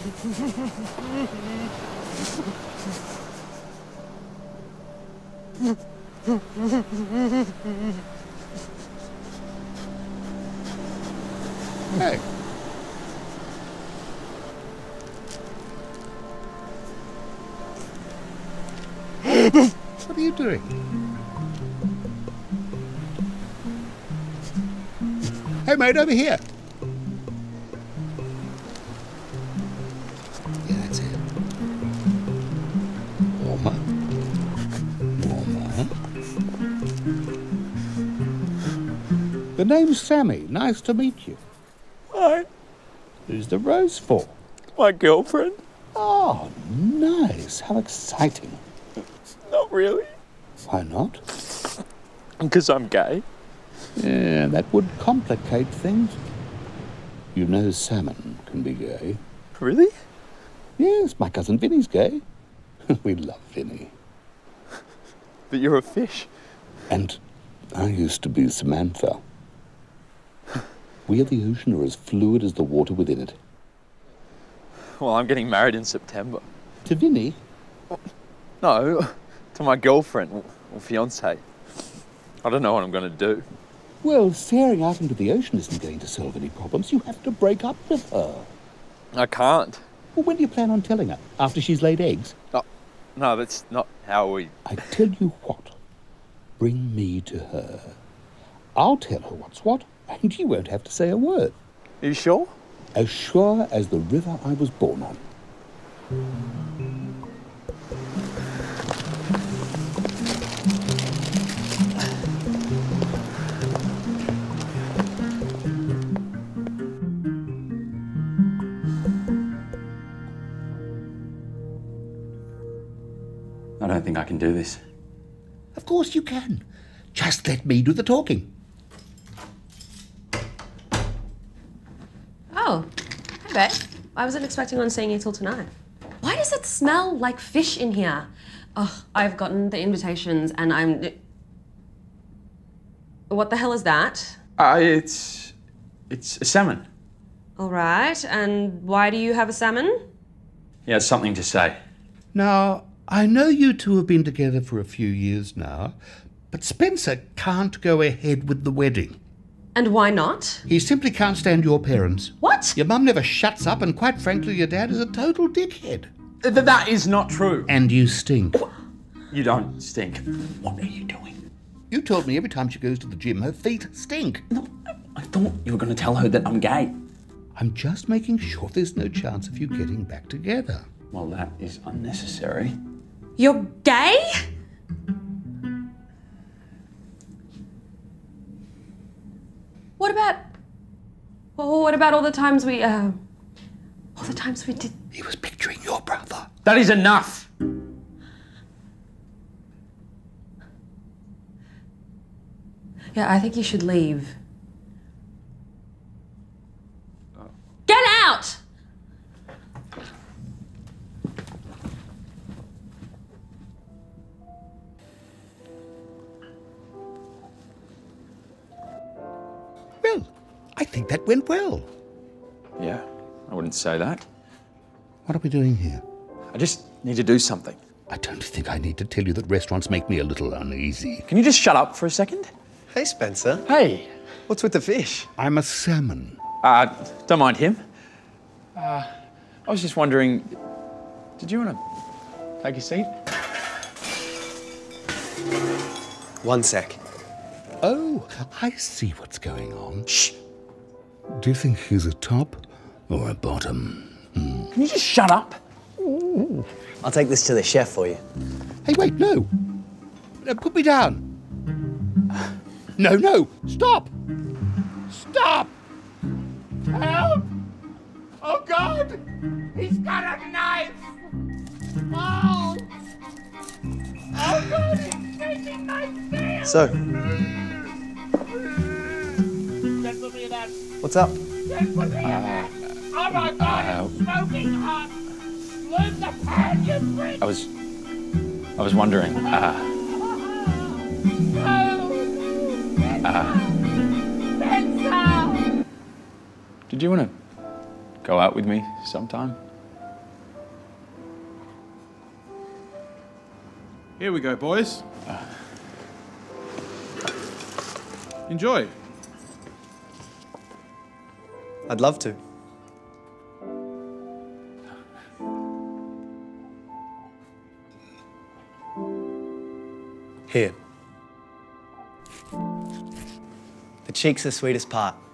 Hey. What are you doing? Hey mate, over here. Yeah, that's it. Warmer. Warmer. The name's Sammy. Nice to meet you. Hi. Who's the rose for? My girlfriend. Oh, nice. How exciting. Not really. Why not? Because I'm gay. Yeah, that would complicate things. You know salmon can be gay. Really? Yes, my cousin Vinny's gay. We love Vinny. But you're a fish. And I used to be Samantha. We of the ocean are as fluid as the water within it. Well, I'm getting married in September. To Vinny? No, to my girlfriend or fiancée. I don't know what I'm going to do. Well, staring out into the ocean isn't going to solve any problems. You have to break up with her. I can't. Well, when do you plan on telling her? After she's laid eggs? No, that's not how we... I tell you what. Bring me to her. I'll tell her what's what, and you won't have to say a word. Are you sure? As sure as the river I was born on. I don't think I can do this. Of course you can. Just let me do the talking. Oh, hi babe. I wasn't expecting on seeing you till tonight. Why does it smell like fish in here? Oh, I've gotten the invitations and I'm... What the hell is that? It's a salmon. All right, and why do you have a salmon? Yeah, it's something to say. Now, I know you two have been together for a few years now, but Spencer can't go ahead with the wedding. And why not? He simply can't stand your parents. What? Your mum never shuts up, and quite frankly, your dad is a total dickhead. That is not true. And you stink. You don't stink. What are you doing? You told me every time she goes to the gym, her feet stink. No, I thought you were going to tell her that I'm gay. I'm just making sure there's no chance of you getting back together. Well, that is unnecessary. You're gay? What about all the times we did... He was picturing your brother. That is enough! Yeah, I think you should leave. Oh. Get out! I think that went well. Yeah, I wouldn't say that. What are we doing here? I just need to do something. I don't think I need to tell you that restaurants make me a little uneasy. Can you just shut up for a second? Hey, Spencer. Hey. What's with the fish? I'm a salmon. Don't mind him. I was just wondering, did you want to take a seat? One sec. Oh, I see what's going on. Shh. Do you think he's a top or a bottom? Mm. Can you just shut up? Ooh. I'll take this to the chef for you. Hey, wait, no. Put me down. No, stop. Stop. Help. Oh, God. He's got a knife. Oh. Oh, God, he's taking my face. So. What's up? Oh my God, it's smoking hot! Move the pan, you prick! I was wondering, Spencer! Did you want to go out with me sometime? Here we go, boys. Enjoy. I'd love to. Here. The cheek's the sweetest part.